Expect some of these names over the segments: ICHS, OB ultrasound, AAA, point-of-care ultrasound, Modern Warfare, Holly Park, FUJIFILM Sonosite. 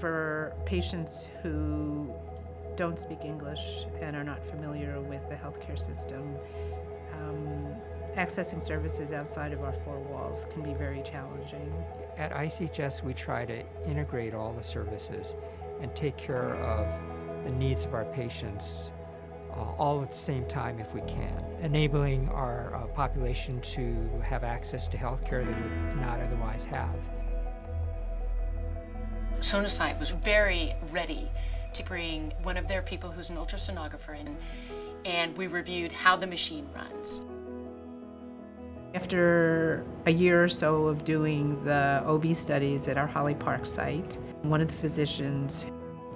for patients who don't speak English and are not familiar with the healthcare system, accessing services outside of our four walls can be very challenging. At ICHS, we try to integrate all the services and take care of the needs of our patients all at the same time if we can, enabling our population to have access to healthcare they would not otherwise have. Sonosite was very ready to bring one of their people who's an ultrasonographer in, and we reviewed how the machine runs. After a year or so of doing the OB studies at our Holly Park site, one of the physicians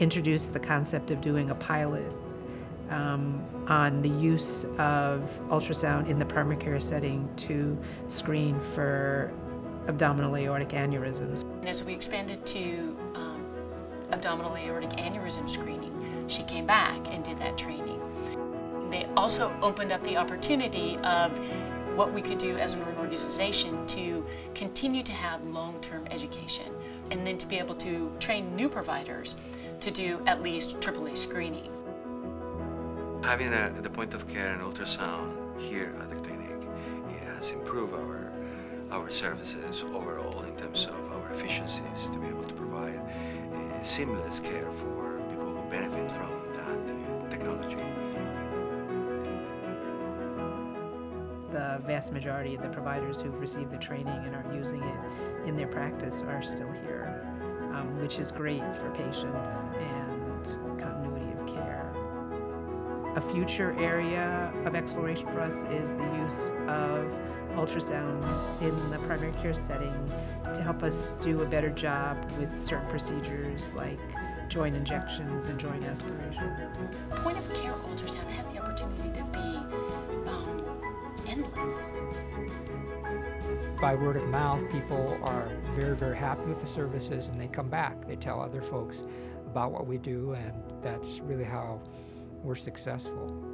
introduced the concept of doing a pilot on the use of ultrasound in the primary care setting to screen for abdominal aortic aneurysms. And as we expanded to abdominal aortic aneurysm screening, she came back and did that training. And they also opened up the opportunity of what we could do as an organization to continue to have long-term education, and then to be able to train new providers to do at least AAA screening. Having the point of care and ultrasound here at the clinic, it has improved our services overall in terms of our efficiencies to be able to provide seamless care for people who benefit from that technology. The vast majority of the providers who've received the training and are using it in their practice are still here, which is great for patients and continuity of care. A future area of exploration for us is the use of ultrasounds in the primary care setting to help us do a better job with certain procedures like joint injections and joint aspiration. Point of care ultrasound has the opportunity to be endless. By word of mouth, people are very, very happy with the services, and they come back. They tell other folks about what we do, and that's really how we're successful.